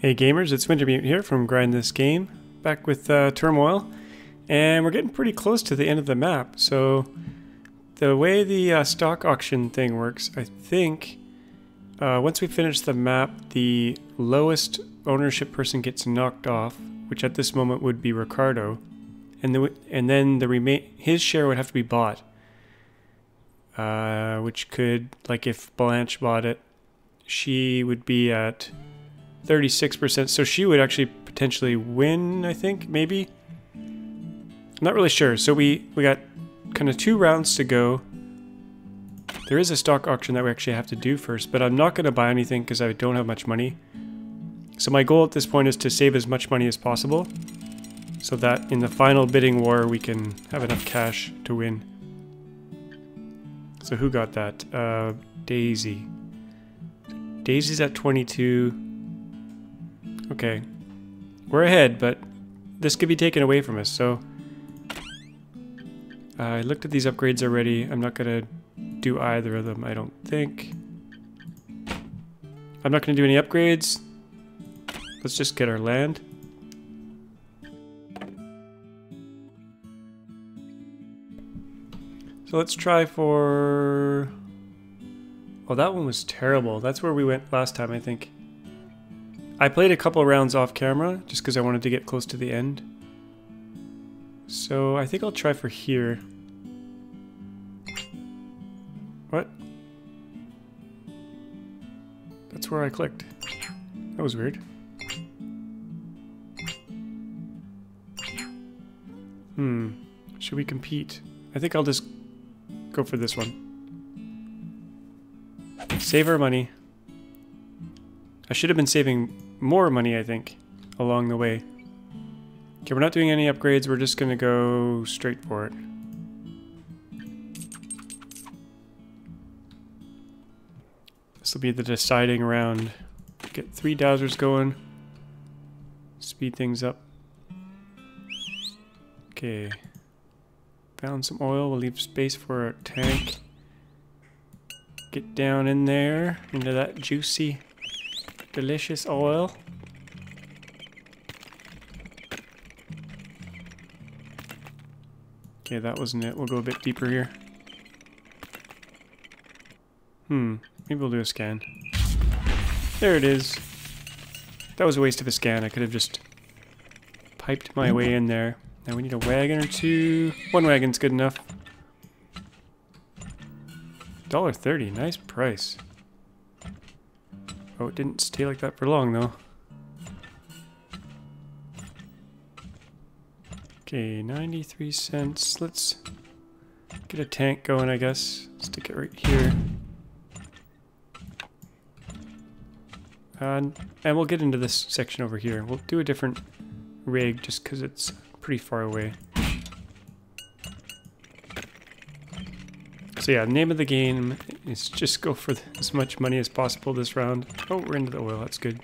Hey gamers, it's Wintermute here from Grind This Game, back with Turmoil, and we're getting pretty close to the end of the map. So the way the stock auction thing works, I think once we finish the map, the lowest ownership person gets knocked off, which at this moment would be Ricardo, and then the his share would have to be bought, which could, like if Blanche bought it, she would be at 36%, so she would actually potentially win, I think, maybe? I'm not really sure. So we got kind of 2 rounds to go. There is a stock auction that we actually have to do first, but I'm not going to buy anything because I don't have much money. So my goal at this point is to save as much money as possible so that in the final bidding war we can have enough cash to win. So who got that? Daisy. Daisy's at 22... Okay, we're ahead, but this could be taken away from us, so... I looked at these upgrades already. I'm not going to do either of them, I don't think. I'm not going to do any upgrades. Let's just get our land. So let's try for... Oh, that one was terrible. That's where we went last time, I think. I played a couple of rounds off camera just because I wanted to get close to the end. So I think I'll try for here. What? That's where I clicked. That was weird. Should we compete? I think I'll just go for this one. Save our money. I should have been saving more money, I think, along the way. Okay, we're not doing any upgrades, we're just gonna go straight for it. This will be the deciding round. Get 3 dowsers going. Speed things up. Okay. Found some oil, we'll leave space for our tank. Get down in there, into that juicy... delicious oil. Okay, that wasn't it. We'll go a bit deeper here. Maybe we'll do a scan. There it is. That was a waste of a scan. I could have just piped my way in there. Now we need a wagon or two. 1 wagon's good enough. $1.30. Nice price. Oh, it didn't stay like that for long, though. Okay, 93 cents. Let's get a tank going, I guess. Stick it right here. And we'll get into this section over here. We'll do a different rig just because it's pretty far away. So yeah, the name of the game is just go for as much money as possible this round. Oh, we're into the oil, that's good.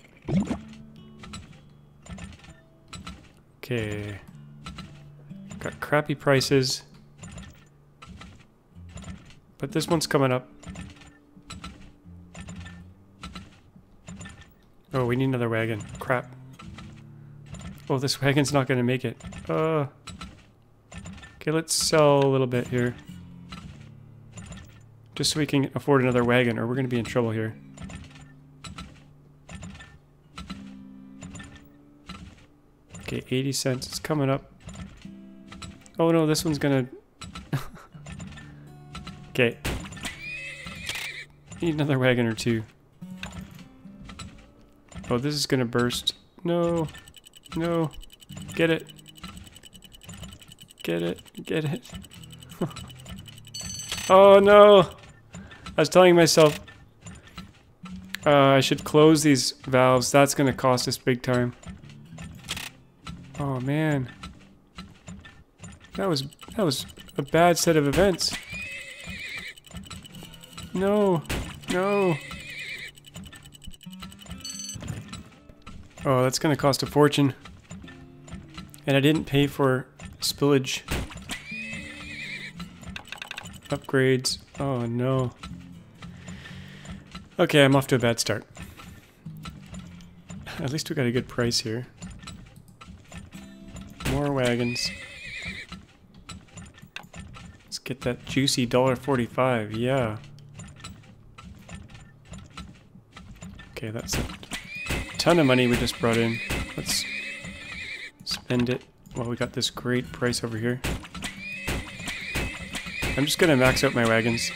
Okay. Got crappy prices. But this one's coming up. Oh, we need another wagon. Crap. Oh, this wagon's not gonna make it. Okay, let's sell a little bit here. Just so we can afford another wagon, or we're going to be in trouble here. Okay, 80 cents. It's coming up. Oh no, this one's going to... Okay. Need another wagon or two. Oh, this is going to burst. No. No. Get it. Get it. Get it. Oh no! I was telling myself I should close these valves. That's gonna cost us big time. Oh man, that was a bad set of events. No, no. Oh, that's gonna cost a fortune. And I didn't pay for spillage. Upgrades. Oh no. Okay, I'm off to a bad start. At least we got a good price here. More wagons. Let's get that juicy $1.45, yeah. Okay, that's a ton of money we just brought in. Let's spend it while we got this great price over here. I'm just gonna max out my wagons.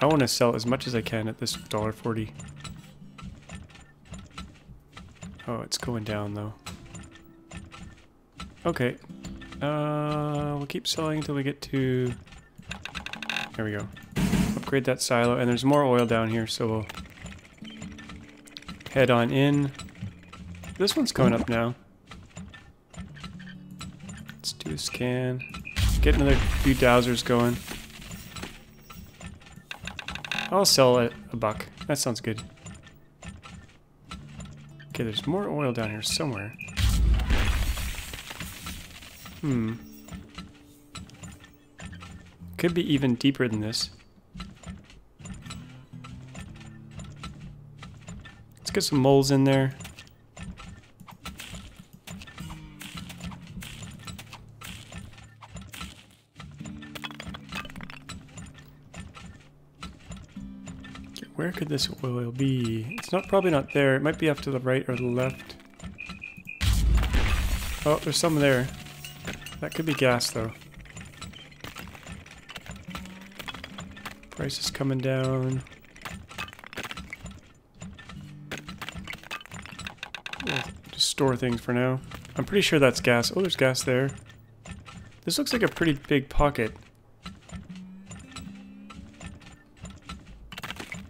I want to sell as much as I can at this $1.40. Oh, it's going down though. Okay, we'll keep selling until we get to... There we go. Upgrade that silo, and there's more oil down here, so we'll head on in. This one's going up now. Let's do a scan. Get another few dowsers going. I'll sell it a buck. That sounds good. Okay, there's more oil down here somewhere. Hmm. Could be even deeper than this. Let's get some moles in there. Where could this oil be? It's not probably not there. It might be off to the right or the left. Oh, there's some there. That could be gas, though. Price is coming down. We'll just store things for now. I'm pretty sure that's gas. Oh, there's gas there. This looks like a pretty big pocket.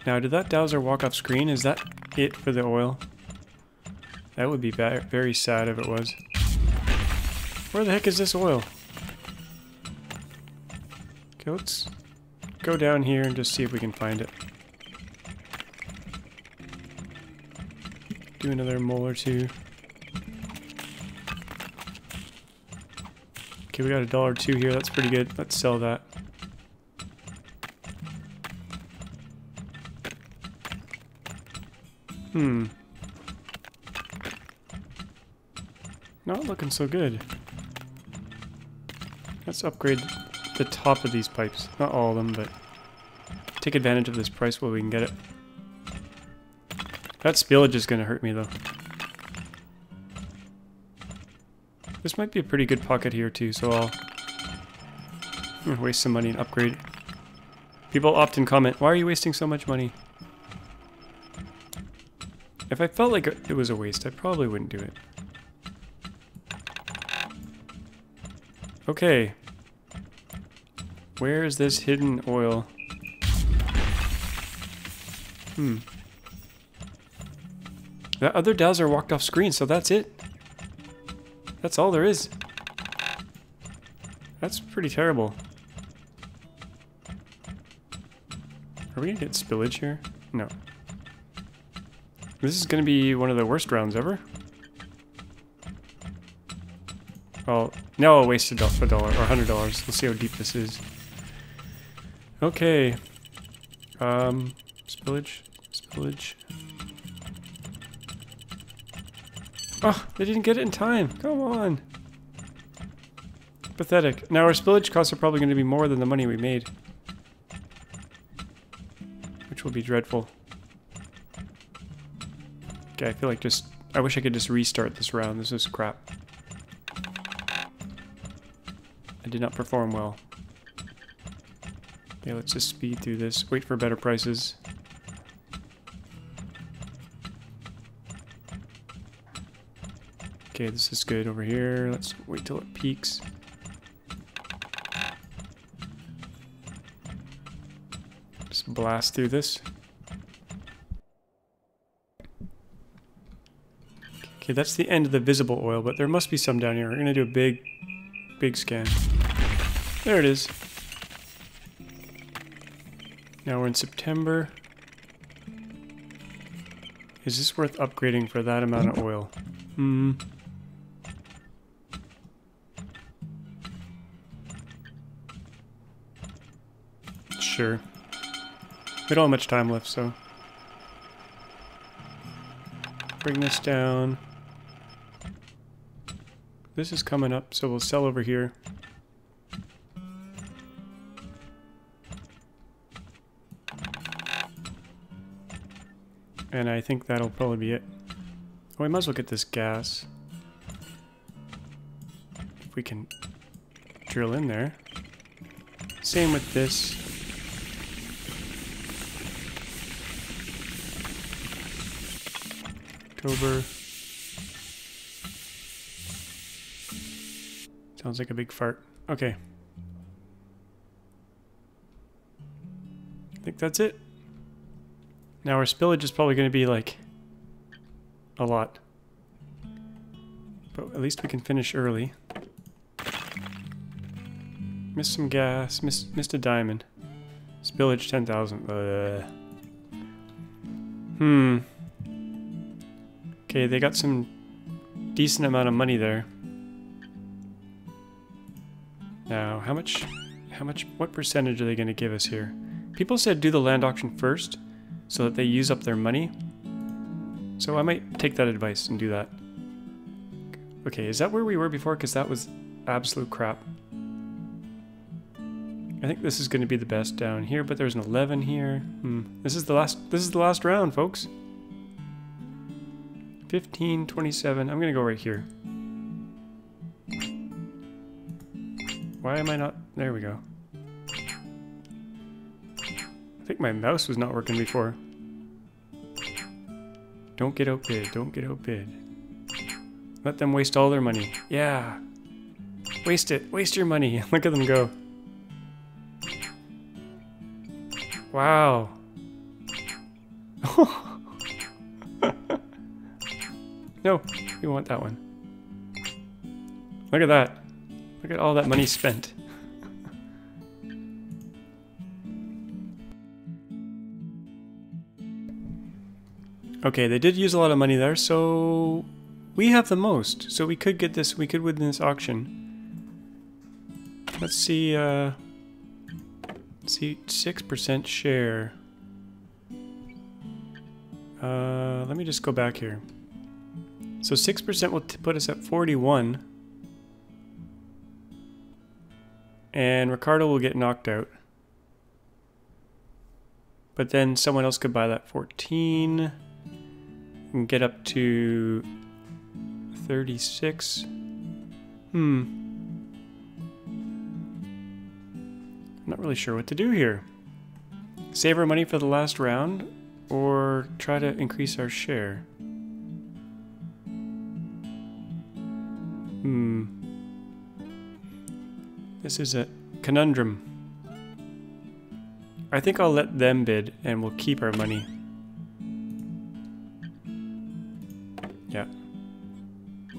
Now, did that dowser walk off screen? Is that it for the oil? That would be very sad if it was. Where the heck is this oil? Okay, let's go down here and just see if we can find it. Do another mole or two. Okay, we got $1.02 here. That's pretty good. Let's sell that. Hmm. Not looking so good. Let's upgrade the top of these pipes. Not all of them, but take advantage of this price while we can get it. That spillage is going to hurt me, though. This might be a pretty good pocket here, too, so I'm gonna waste some money and upgrade. People often comment, why are you wasting so much money? If I felt like it was a waste, I probably wouldn't do it. Okay. Where is this hidden oil? Hmm. That other dowser walked off screen, so that's it. That's all there is. That's pretty terrible. Are we gonna get spillage here? No. This is going to be one of the worst rounds ever. Well, now I'll waste $1 or $100. We'll see how deep this is. Okay. Spillage. Oh, they didn't get it in time. Come on. Pathetic. Now our spillage costs are probably going to be more than the money we made, which will be dreadful. Okay, I feel like I wish I could just restart this round. This is crap. I did not perform well. Okay, let's just speed through this. Wait for better prices. Okay, this is good over here. Let's wait till it peaks. Just blast through this. Okay, that's the end of the visible oil, but there must be some down here. We're gonna do a big scan. There it is. Now we're in September. Is this worth upgrading for that amount of oil? Hmm. Sure. We don't have much time left, so... Bring this down. This is coming up, so we'll sell over here. And I think that'll probably be it. Oh, we might as well get this gas. If we can drill in there. Same with this. October. Sounds like a big fart. Okay. I think that's it. Now our spillage is probably going to be like a lot. But at least we can finish early. Missed some gas, missed a diamond. Spillage 10,000. Okay, they got some decent amount of money there. Now, what percentage are they going to give us here? People said do the land auction first, so that they use up their money. So I might take that advice and do that. Okay, is that where we were before? Because that was absolute crap. I think this is going to be the best down here, but there's an 11 here. This is the last round, folks. 15, 27, I'm going to go right here. Why am I not? There we go. I think my mouse was not working before. Don't get outbid. Don't get outbid. Let them waste all their money. Yeah. Waste it. Waste your money. Look at them go. Wow. No, we want that one. Look at that. Look at all that money spent. Okay, they did use a lot of money there, so we have the most. So we could get this, we could win this auction. Let's see, let's see, 6% share. Let me just go back here. So 6% will put us at 41. And Ricardo will get knocked out. But then someone else could buy that 14 and get up to 36. I'm not really sure what to do here. Save our money for the last round or try to increase our share. This is a conundrum. I think I'll let them bid and we'll keep our money. Yeah.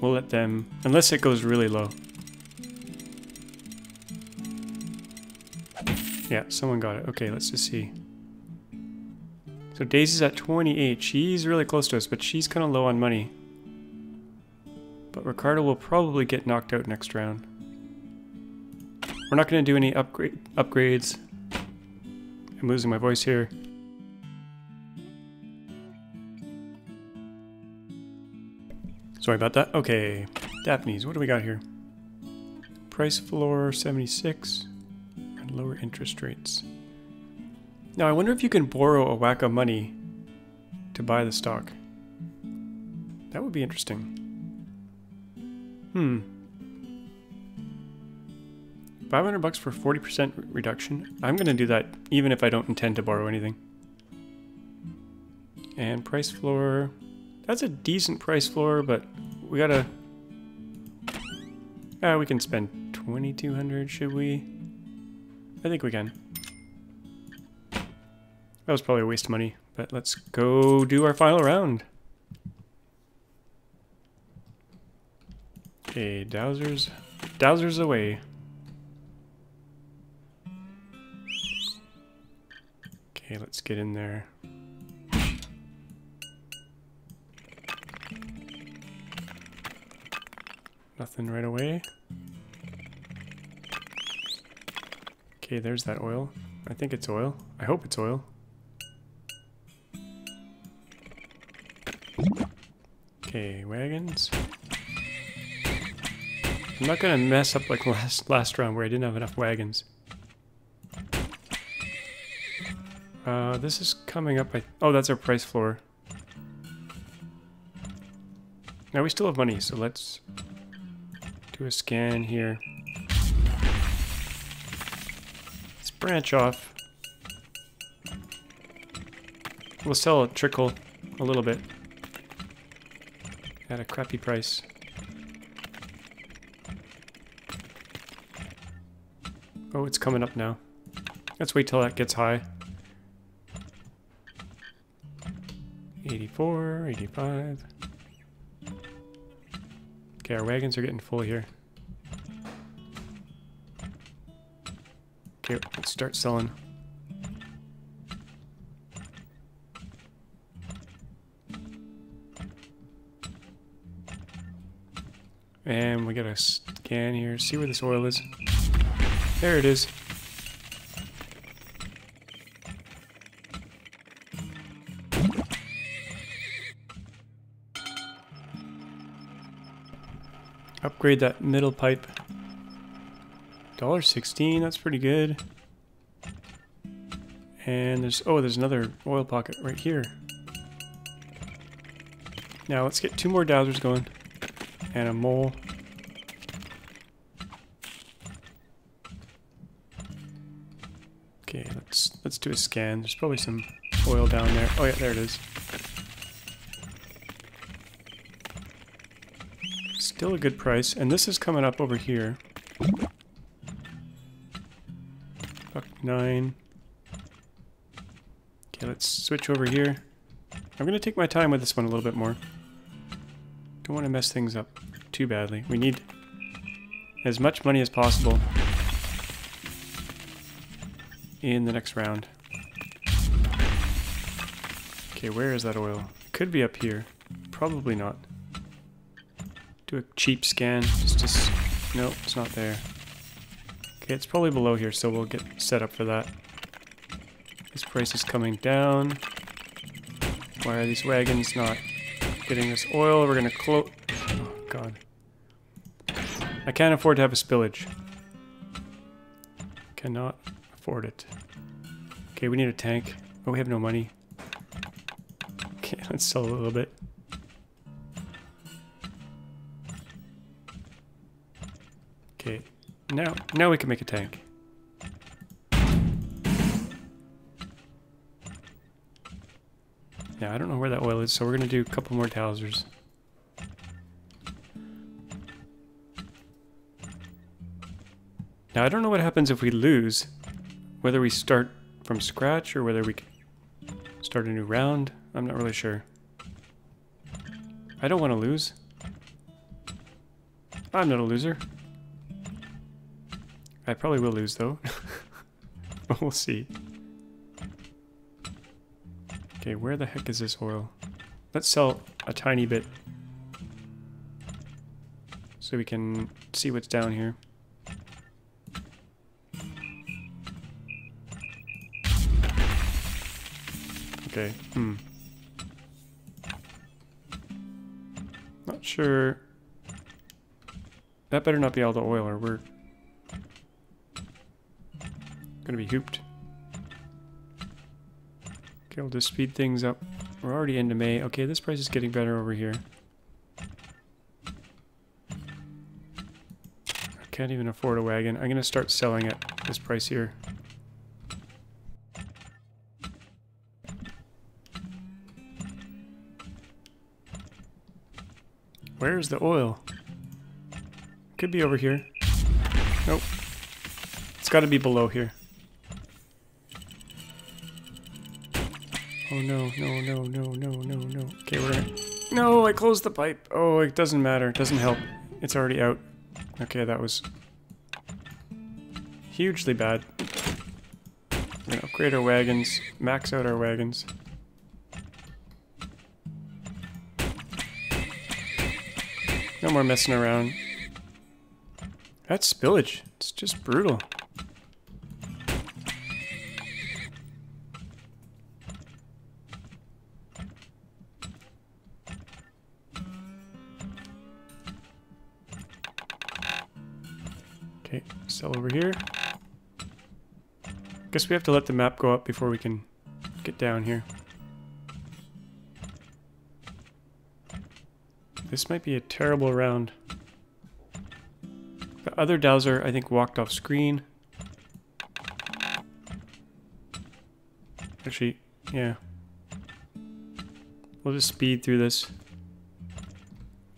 We'll let them, unless it goes really low. Yeah, someone got it. Okay, let's just see. So Daisy's at 28. She's really close to us, but she's kind of low on money. But Ricardo will probably get knocked out next round. We're not going to do any upgrades. I'm losing my voice here. Sorry about that. Okay, Daphne's, what do we got here? Price floor 76 and lower interest rates. Now I wonder if you can borrow a whack of money to buy the stock. That would be interesting. 500 bucks for 40% reduction. I'm gonna do that even if I don't intend to borrow anything. And price floor, that's a decent price floor, but we gotta, we can spend 2,200, should we? I think we can. That was probably a waste of money, but let's go do our final round. Okay, dowsers away. Okay, let's get in there. Nothing right away. Okay, there's that oil. I think it's oil. I hope it's oil. Okay, wagons. I'm not gonna mess up like last round where I didn't have enough wagons. This is coming up. Oh, that's our price floor. Now we still have money, so let's do a scan here. Let's branch off. We'll sell a trickle a little bit at a crappy price. Oh, it's coming up now. Let's wait till that gets high. 84, 85. Okay, our wagons are getting full here. Okay, let's start selling. And we gotta scan here, see where this oil is. There it is. Upgrade that middle pipe. $1.16, that's pretty good. And there's, oh, there's another oil pocket right here. Now let's get two more dowsers going. And a mole. Okay, let's do a scan. There's probably some oil down there. Oh yeah, there it is. Still a good price, and this is coming up over here. $1.09. Okay, let's switch over here. I'm gonna take my time with this one a little bit more. Don't want to mess things up too badly. We need as much money as possible in the next round. Okay, where is that oil? Could be up here. Probably not. Do a cheap scan. Nope, it's not there. Okay, it's probably below here, so we'll get set up for that. This price is coming down. Why are these wagons not getting this oil? We're gonna close. Oh god, I can't afford to have a spillage. Cannot afford it. Okay, we need a tank. Oh, we have no money. Okay, let's sell a little bit. Okay, now we can make a tank. Now, I don't know where that oil is, so we're going to do a couple more dowsers. Now, I don't know what happens if we lose, whether we start from scratch or whether we start a new round. I'm not really sure. I don't want to lose. I'm not a loser. I probably will lose, though. But we'll see. Okay, where the heck is this oil? Let's sell a tiny bit so we can see what's down here. Okay, Not sure. That better not be all the oil or we're gonna be hooped. Okay, we'll just speed things up. We're already into May. Okay, this price is getting better over here. I can't even afford a wagon. I'm gonna start selling at this price here. Where's the oil? Could be over here. Nope. It's gotta be below here. Oh no. Okay, we're gonna... No, I closed the pipe. Oh, it doesn't matter. It doesn't help. It's already out. Okay, that was hugely bad. We're gonna upgrade our wagons, max out our wagons. No more messing around. That spillage, it's just brutal. Okay, sell over here. Guess we have to let the map go up before we can get down here. This might be a terrible round. The other Dowser, I think, walked off screen. Actually, yeah. We'll just speed through this.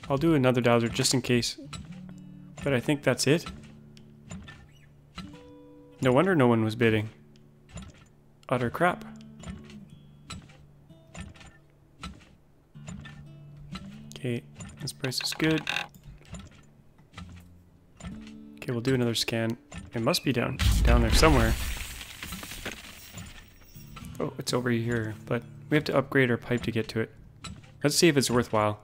I'll do another Dowser just in case. But I think that's it. No wonder no one was bidding. Utter crap. Okay, this price is good. Okay, we'll do another scan. It must be down there somewhere. Oh, it's over here, but we have to upgrade our pipe to get to it. Let's see if it's worthwhile.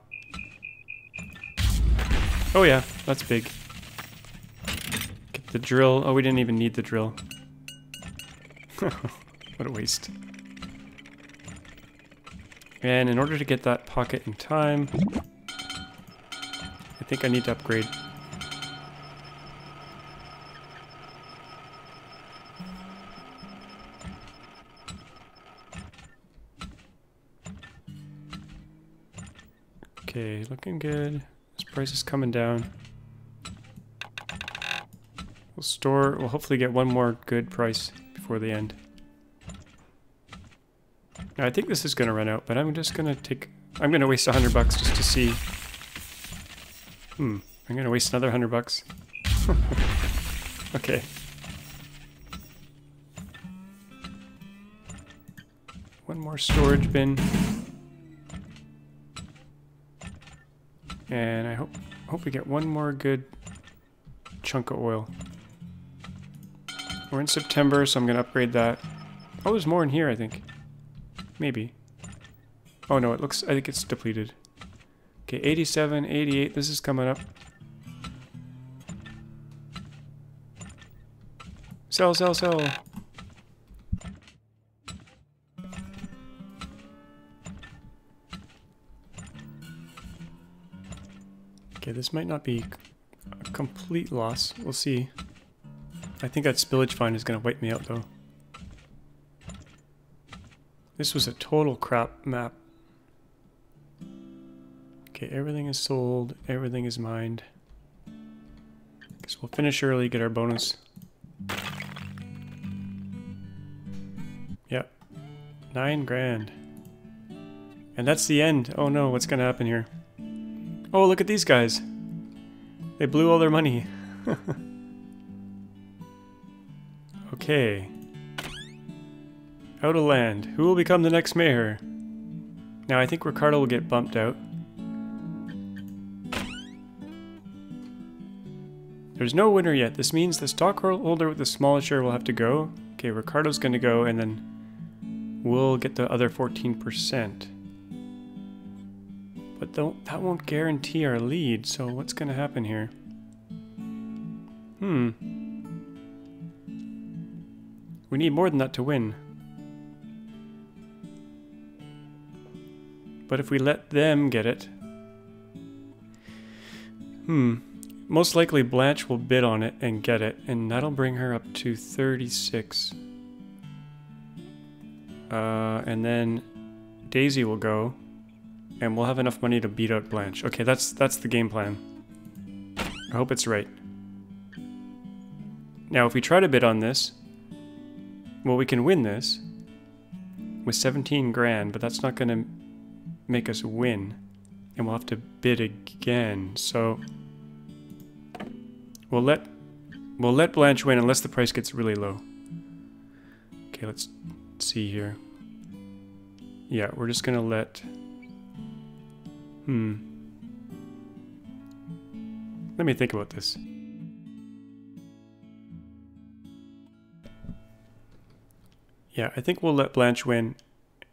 Oh yeah, that's big. Get the drill. Oh, we didn't even need the drill. What a waste. And in order to get that pocket in time, I think I need to upgrade. Okay, looking good. This price is coming down. We'll store, we'll hopefully get one more good price before the end. Now, I think this is gonna run out, but I'm just gonna take, I'm gonna waste $100 just to see. I'm gonna waste another $100. Okay. One more storage bin. And I hope we get one more good chunk of oil. We're in September, so I'm going to upgrade that. Oh, there's more in here, I think. Maybe. Oh no, it looks, I think it's depleted. Okay, 87, 88, this is coming up. Sell, sell, sell. This might not be a complete loss. We'll see. I think that spillage fine is going to wipe me out, though. This was a total crap map. Okay, everything is sold. Everything is mined. Guess we'll finish early, get our bonus. Yep. 9 grand. And that's the end. Oh no, what's going to happen here? Oh, look at these guys. They blew all their money. Okay. Out of land. Who will become the next mayor? Now, I think Ricardo will get bumped out. There's no winner yet. This means the stockholder with the smallest share will have to go. Okay, Ricardo's going to go, and then we'll get the other 14%. But that won't guarantee our lead, so what's going to happen here? We need more than that to win. But if we let them get it... Most likely Blanche will bid on it and get it, and that'll bring her up to 36. And then Daisy will go. And we'll have enough money to beat out Blanche. Okay, that's the game plan. I hope it's right. Now, if we try to bid on this, well, we can win this with 17 grand, but that's not going to make us win. And we'll have to bid again. So we'll let Blanche win unless the price gets really low. Okay, let's see here. Yeah, we're just going to let... Let me think about this. Yeah, I think we'll let Blanche win,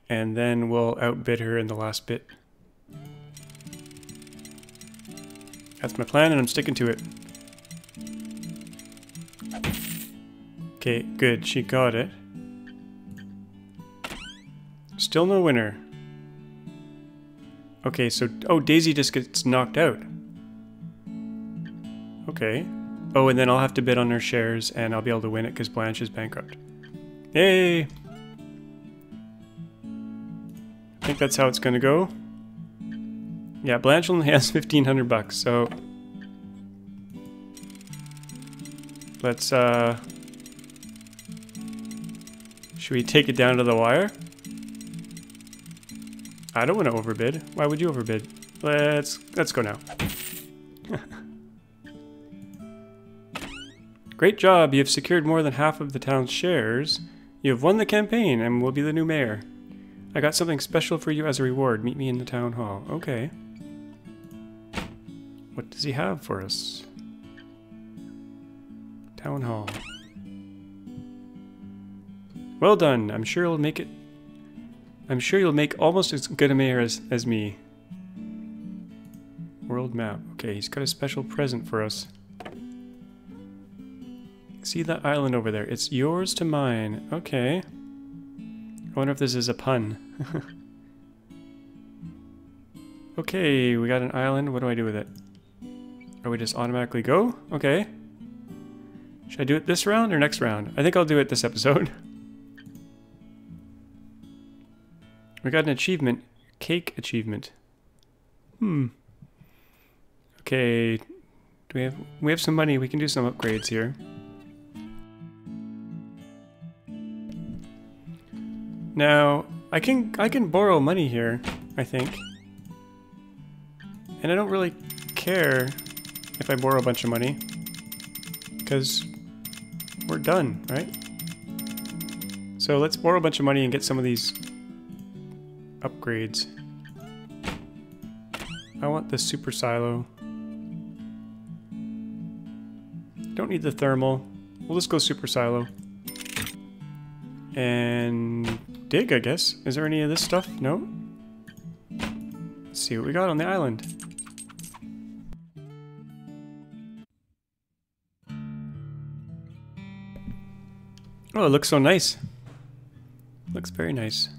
and then we'll outbid her in the last bit. That's my plan, and I'm sticking to it. Okay, good. She got it. Still no winner. Okay, so... Oh, Daisy just gets knocked out. Okay. Oh, and then I'll have to bid on her shares and I'll be able to win it because Blanche is bankrupt. Yay! I think that's how it's gonna go. Yeah, Blanche only has 1,500 bucks, so let's should we take it down to the wire? I don't want to overbid. Why would you overbid? Let's go now. Great job, you have secured more than half of the town's shares. You have won the campaign and will be the new mayor. I got something special for you as a reward. Meet me in the town hall. Okay. What does he have for us? Town hall. Well done. I'm sure you'll make it. I'm sure you'll make almost as good a mayor as me. World map. Okay, he's got a special present for us. See that island over there? It's yours to mine. Okay. I wonder if this is a pun. Okay, we got an island. What do I do with it? Or we just automatically go? Okay. Should I do it this round or next round? I think I'll do it this episode. We got an achievement. Cake achievement. Okay. Do we have some money. We can do some upgrades here. Now, I can borrow money here, I think. And I don't really care if I borrow a bunch of money, because we're done, right? So let's borrow a bunch of money and get some of these upgrades. I want the super silo. Don't need the thermal. We'll just go super silo. And dig, I guess. Is there any of this stuff? No? Let's see what we got on the island. Oh, it looks so nice. Looks very nice.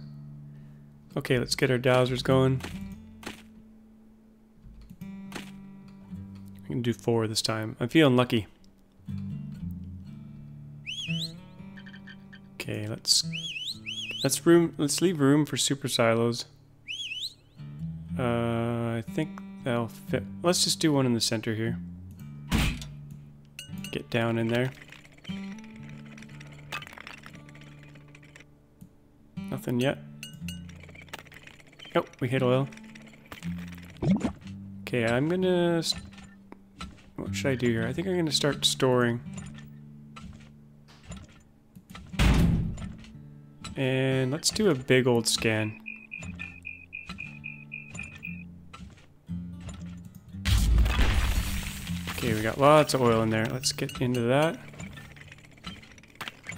Okay, let's get our dowsers going. I can do 4 this time. I'm feeling lucky. Okay, let's leave room for super silos. I think that'll fit. Let's just do one in the center here. Get down in there. Nothing yet. Oh, we hit oil. Okay, I'm gonna... What should I do here? I think I'm gonna start storing. And let's do a big old scan. Okay, we got lots of oil in there. Let's get into that.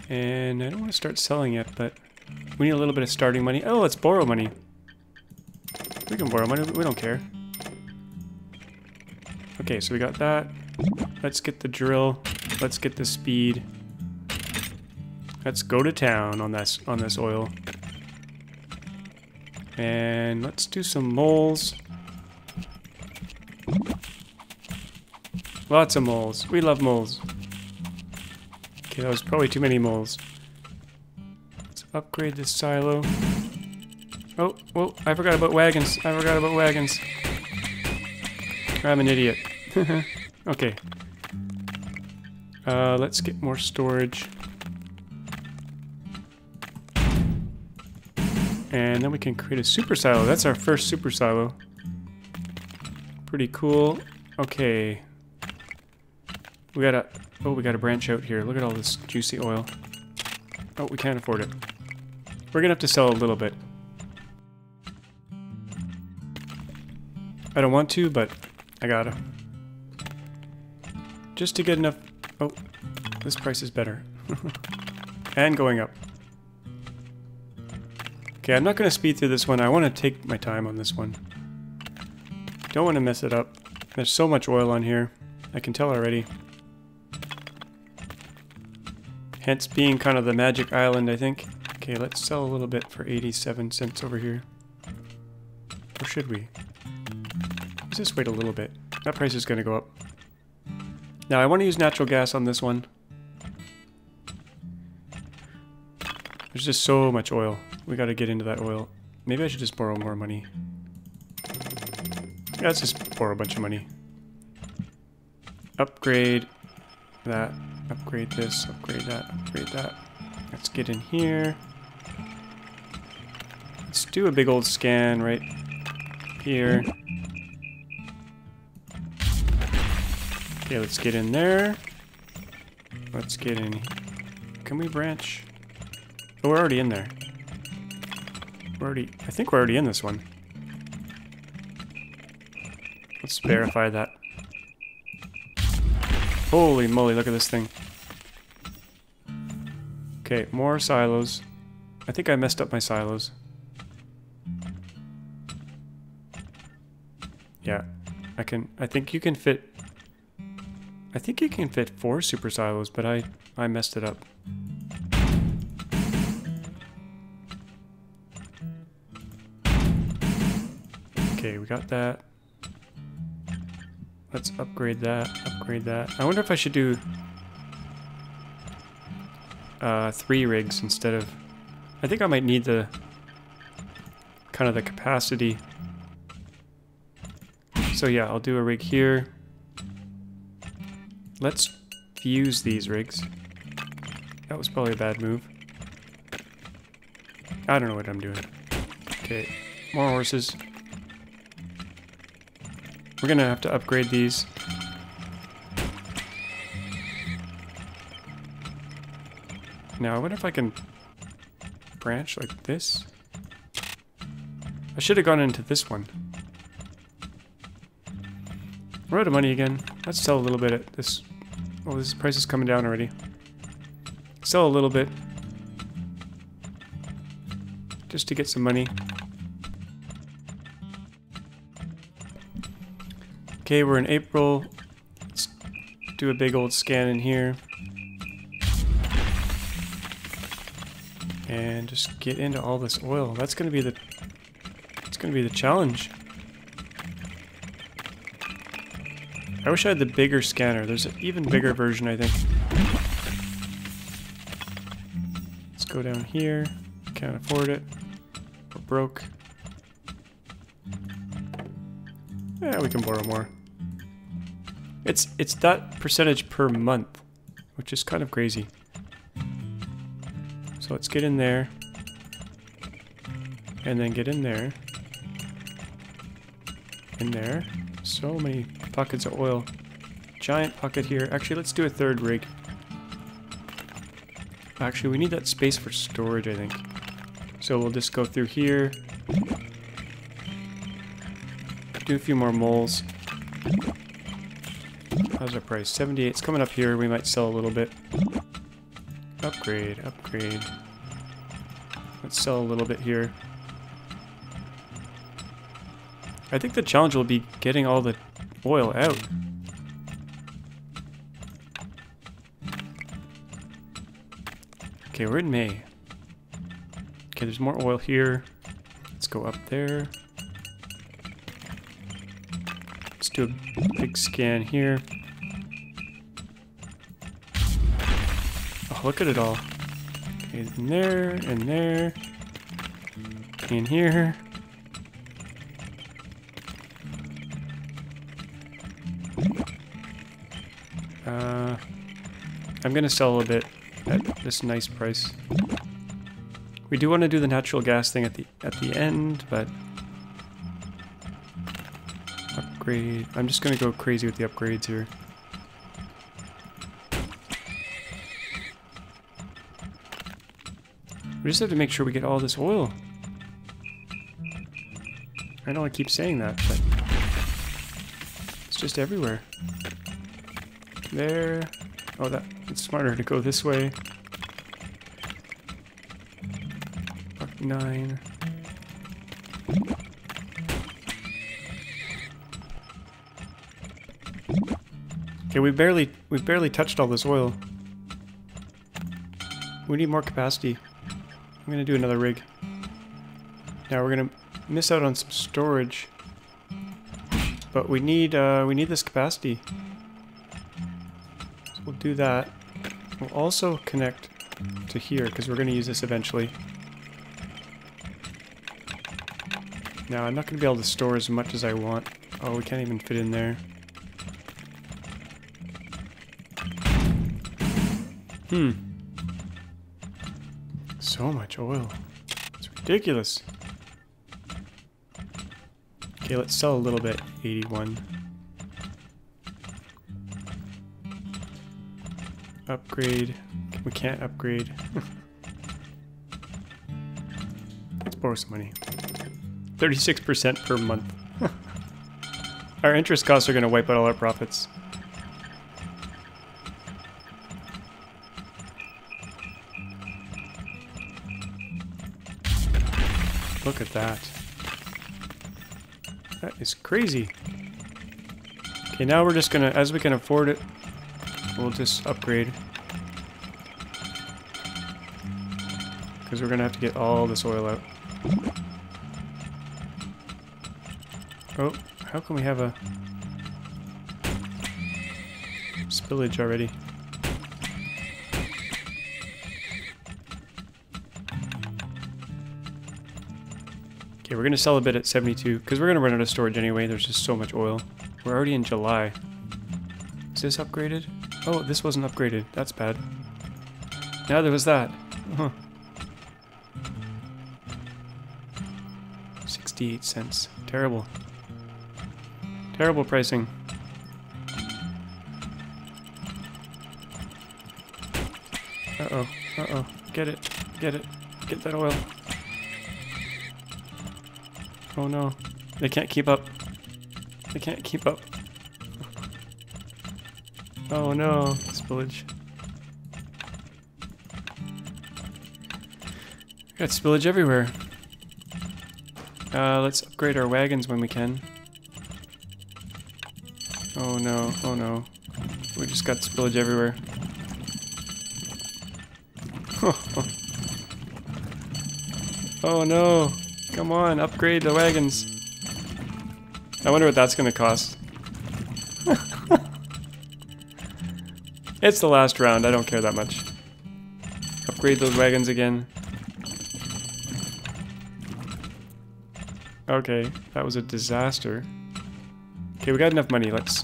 And I don't want to start selling it, but we need a little bit of starting money. Oh, let's borrow money. We can borrow money, we don't care. Okay, so we got that. Let's get the drill. Let's get the speed. Let's go to town on this oil. And let's do some moles. Lots of moles. We love moles. Okay, that was probably too many moles. Let's upgrade this silo. Oh, whoa, I forgot about wagons. I forgot about wagons. I'm an idiot. Okay. Let's get more storage. And then we can create a super silo. That's our first super silo. Pretty cool. Okay. We gotta... Oh, we gotta branch out here. Look at all this juicy oil. Oh, we can't afford it. We're gonna have to sell a little bit. I don't want to, but I gotta. Just to get enough... Oh, this price is better. And going up. Okay, I'm not going to speed through this one. I want to take my time on this one. Don't want to mess it up. There's so much oil on here. I can tell already. Hence being kind of the magic island, I think. Okay, let's sell a little bit for 87 cents over here. Or should we? Let's just wait a little bit. That price is going to go up. Now I want to use natural gas on this one. There's just so much oil. We gotta get into that oil. Maybe I should just borrow more money. Yeah, let's just borrow a bunch of money. Upgrade that. Upgrade this. Upgrade that. Upgrade that. Let's get in here. Let's do a big old scan right here. Okay, let's get in there. Let's get in. Can we branch? Oh, we're already in there. We're already. I think we're already in this one. Let's verify that. Holy moly, look at this thing. Okay, more silos. I think I messed up my silos. Yeah, I can. I think you can fit. I think it can fit 4 super silos, but I messed it up. Okay, we got that. Let's upgrade that, upgrade that. I wonder if I should do 3 rigs instead of... I think I might need the... kind of the capacity. So yeah, I'll do a rig here. Let's fuse these rigs. That was probably a bad move. I don't know what I'm doing. Okay, more horses. We're gonna have to upgrade these. Now, I wonder if I can branch like this. I should have gone into this one. We're out of money again. Let's sell a little bit at this. Oh, this price is coming down already. Sell a little bit. Just to get some money. Okay, we're in April. Let's do a big old scan in here. And just get into all this oil. That's gonna be the challenge. I wish I had the bigger scanner. There's an even bigger version, I think. Let's go down here. Can't afford it. We're broke. Yeah, we can borrow more. It's that percentage per month, which is kind of crazy. So let's get in there. And then get in there. In there. So many pockets of oil. Giant pocket here. Actually, let's do a 3rd rig. Actually, we need that space for storage, I think. So we'll just go through here. Do a few more moles. How's our price? 78. It's coming up here. We might sell a little bit. Upgrade, upgrade. Let's sell a little bit here. I think the challenge will be getting all the oil out. Okay, we're in May. Okay, there's more oil here. Let's go up there. Let's do a big scan here. Oh, look at it all. Okay, in there, in there, in here. I'm gonna sell a bit at this nice price. We do want to do the natural gas thing at the end, but upgrade. I'm just gonna go crazy with the upgrades here. We just have to make sure we get all this oil. I know I keep saying that, but it's just everywhere. There. Oh, that it's smarter to go this way. Buck 9. Okay, we barely touched all this oil. We need more capacity. I'm gonna do another rig. Now we're gonna miss out on some storage, but we need this capacity. We'll do that. We'll also connect to here because we're going to use this eventually. Now, I'm not going to be able to store as much as I want. Oh, we can't even fit in there. Hmm. So much oil. It's ridiculous. Okay, let's sell a little bit. 81. Upgrade. We can't upgrade. Let's borrow some money. 36% per month. Our interest costs are going to wipe out all our profits. Look at that. That is crazy. Okay, now we're just going to, as we can afford it, we'll just upgrade. Because we're going to have to get all this oil out. Oh, how can we have a spillage already? Okay, we're going to sell a bit at 72, because we're going to run out of storage anyway. There's just so much oil. We're already in July. Is this upgraded? Oh, this wasn't upgraded. That's bad. Now there was that. Huh. 68 cents. Terrible. Terrible pricing. Uh-oh. Uh-oh. Get it. Get it. Get that oil. Oh no, they can't keep up. They can't keep up. Oh no, spillage. We got spillage everywhere. Let's upgrade our wagons when we can. Oh no, oh no. We just got spillage everywhere. Oh no. Come on, upgrade the wagons. I wonder what that's going to cost. It's the last round, I don't care that much. Upgrade those wagons again. Okay, that was a disaster. Okay, we got enough money, let's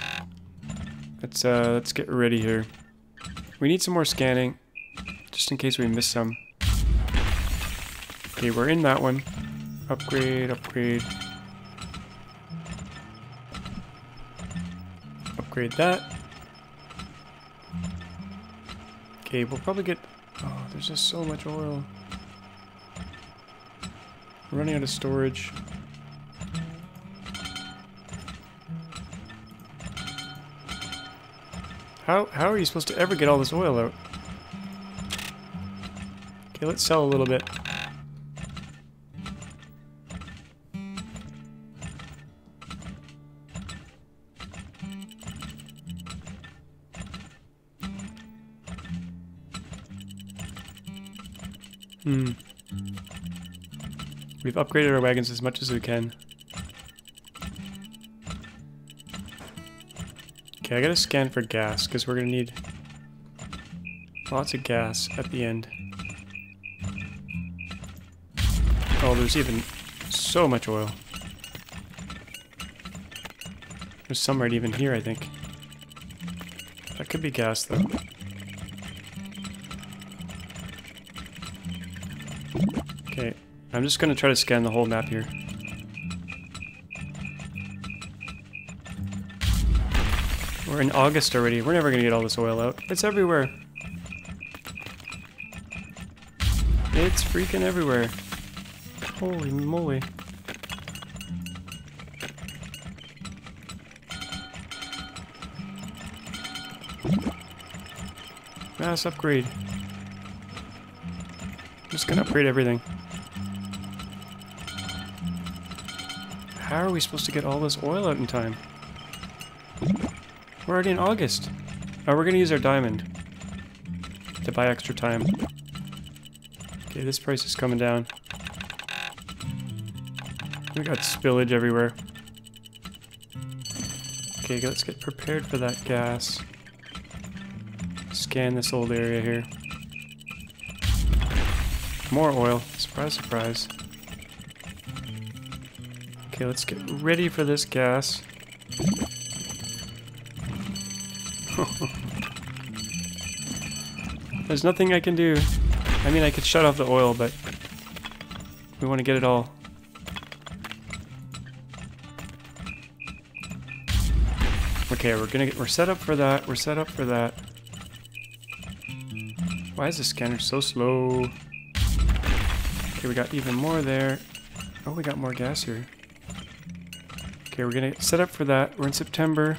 get ready here. We need some more scanning, just in case we miss some. Okay, we're in that one. Upgrade, upgrade. Upgrade that. Okay, we'll probably get... Oh, there's just so much oil. We're running out of storage. How are you supposed to ever get all this oil out? Okay, let's sell a little bit. Hmm. We've upgraded our wagons as much as we can. Okay, I gotta scan for gas, because we're gonna need lots of gas at the end. Oh, there's even so much oil. There's some right even here, I think. That could be gas, though. Okay, I'm just going to try to scan the whole map here. We're in August already. We're never going to get all this oil out. It's everywhere. It's freaking everywhere. Holy moly. Mass upgrade. I'm just going to upgrade everything. How are we supposed to get all this oil out in time? We're already in August. Oh, we're gonna use our diamond to buy extra time. Okay, this price is coming down. We got spillage everywhere. Okay, let's get prepared for that gas. Scan this old area here. More oil. Surprise, surprise. Okay, let's get ready for this gas. There's nothing I can do. I mean, I could shut off the oil, but we want to get it all. Okay, we're set up for that. We're set up for that. Why is the scanner so slow? Okay, we got even more there. Oh, we got more gas here. Okay, we're gonna set up for that. We're in September.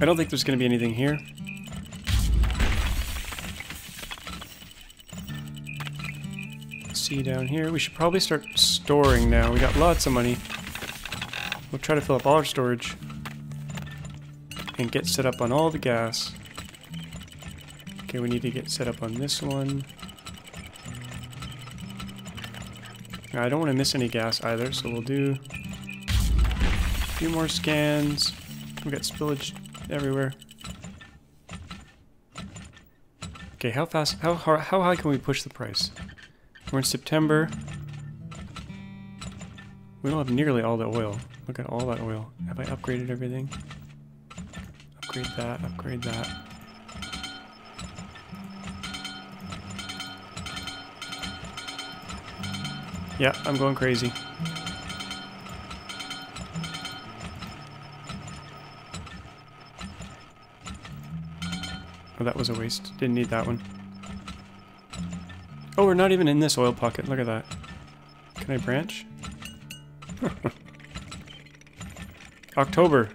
I don't think there's gonna be anything here. See down here. We should probably start storing now. We got lots of money. We'll try to fill up all our storage and get set up on all the gas. Okay, we need to get set up on this one. Now, I don't want to miss any gas either, so we'll do a few more scans. We got spillage everywhere. Okay, how fast? How high can we push the price? We're in September. We don't have nearly all the oil. Look at all that oil. Have I upgraded everything? Upgrade that, upgrade that. Yeah, I'm going crazy. Oh, that was a waste. Didn't need that one. Oh, we're not even in this oil pocket. Look at that. Can I branch? October.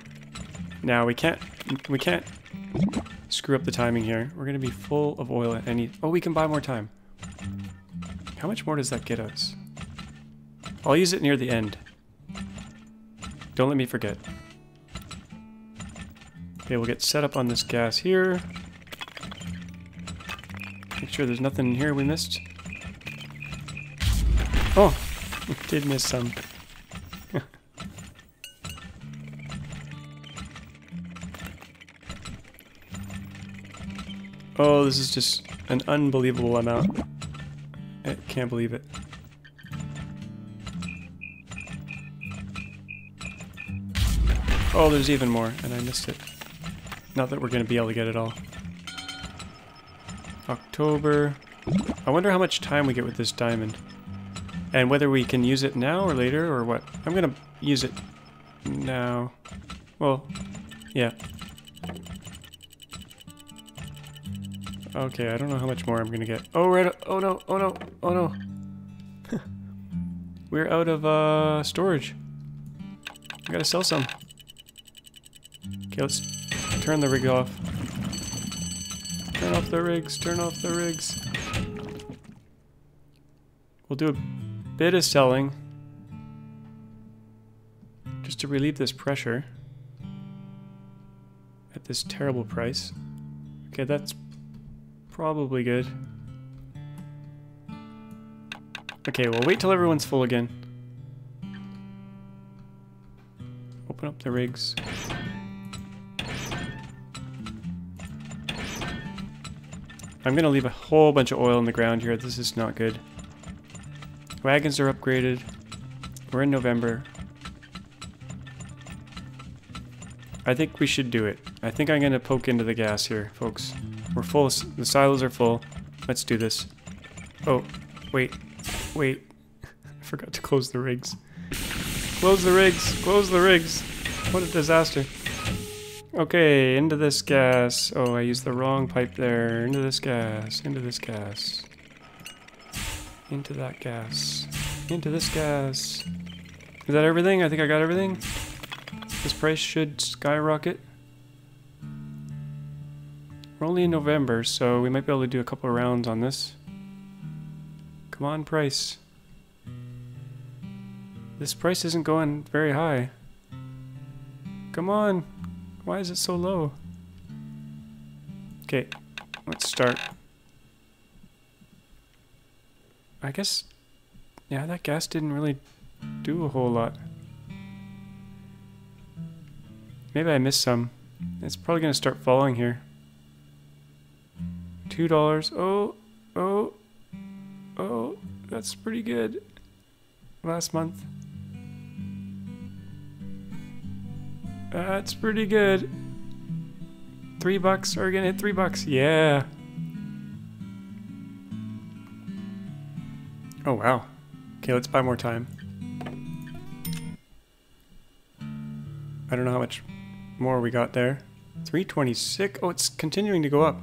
Now we can't screw up the timing here. We're gonna be full of oil at any. Oh, we can buy more time. How much more does that get us? I'll use it near the end. Don't let me forget. Okay, we'll get set up on this gas here. Make sure there's nothing in here we missed. Oh, we did miss some. Oh, this is just an unbelievable amount. I can't believe it. Oh, there's even more, and I missed it. Not that we're going to be able to get it all. October. I wonder how much time we get with this diamond. And whether we can use it now or later or what. I'm going to use it now. Well, yeah. Okay, I don't know how much more I'm gonna get. Oh, right. Oh no, oh no, oh no. We're out of storage. We gotta sell some. Okay, let's turn the rig off. Turn off the rigs, turn off the rigs. We'll do a bit of selling just to relieve this pressure at this terrible price. Okay, that's probably good. Okay, we'll wait till everyone's full again. Open up the rigs. I'm gonna leave a whole bunch of oil in the ground here. This is not good. Wagons are upgraded. We're in November. I think we should do it. I think I'm gonna poke into the gas here, folks. We're full. The silos are full. Let's do this. Oh, wait. Wait. I forgot to close the rigs. Close the rigs. Close the rigs. What a disaster. Okay, into this gas. Oh, I used the wrong pipe there. Into this gas. Into this gas. Into that gas. Into this gas. Is that everything? I think I got everything. This price should skyrocket. We're only in November, so we might be able to do a couple of rounds on this. Come on, price. This price isn't going very high. Come on. Why is it so low? Okay, let's start. I guess, yeah, that gas didn't really do a whole lot. Maybe I missed some. It's probably going to start falling here. $2. Oh, that's pretty good. Last month. That's pretty good. $3. Are we going to hit $3? Yeah. Oh, wow. Okay, let's buy more time. I don't know how much more we got there. 326. Oh, it's continuing to go up.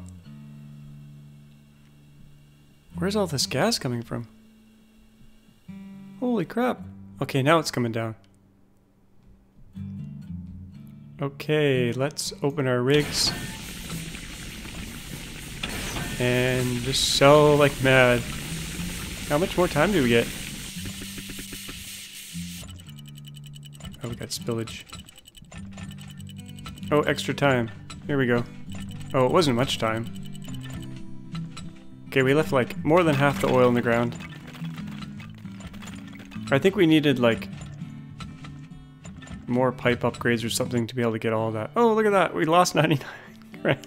Where's all this gas coming from? Holy crap. Okay, now it's coming down. Okay, let's open our rigs. And just sell like mad. How much more time do we get? Oh, we got spillage. Oh, extra time. Here we go. Oh, it wasn't much time. Okay, we left like more than half the oil in the ground. I think we needed like more pipe upgrades or something to be able to get all that. Oh, look at that. We lost 99. Right.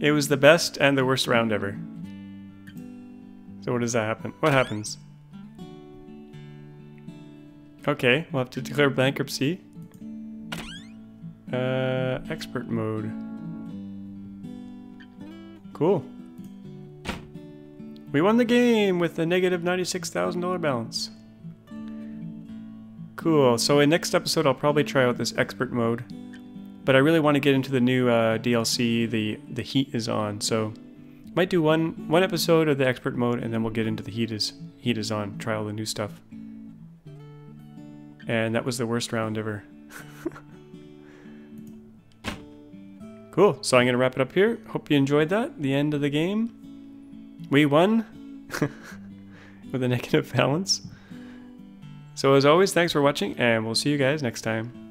It was the best and the worst round ever. So what does that happen? What happens? Okay, we'll have to declare bankruptcy. Expert mode. Cool. We won the game with a negative $96,000 balance. Cool, so in next episode I'll probably try out this expert mode, but I really want to get into the new DLC, the Heat Is On, so might do one episode of the expert mode and then we'll get into the Heat Is On, try all the new stuff. And that was the worst round ever. Cool, so I'm gonna wrap it up here. Hope you enjoyed that, the end of the game. We won with a negative balance. So as always, thanks for watching and we'll see you guys next time.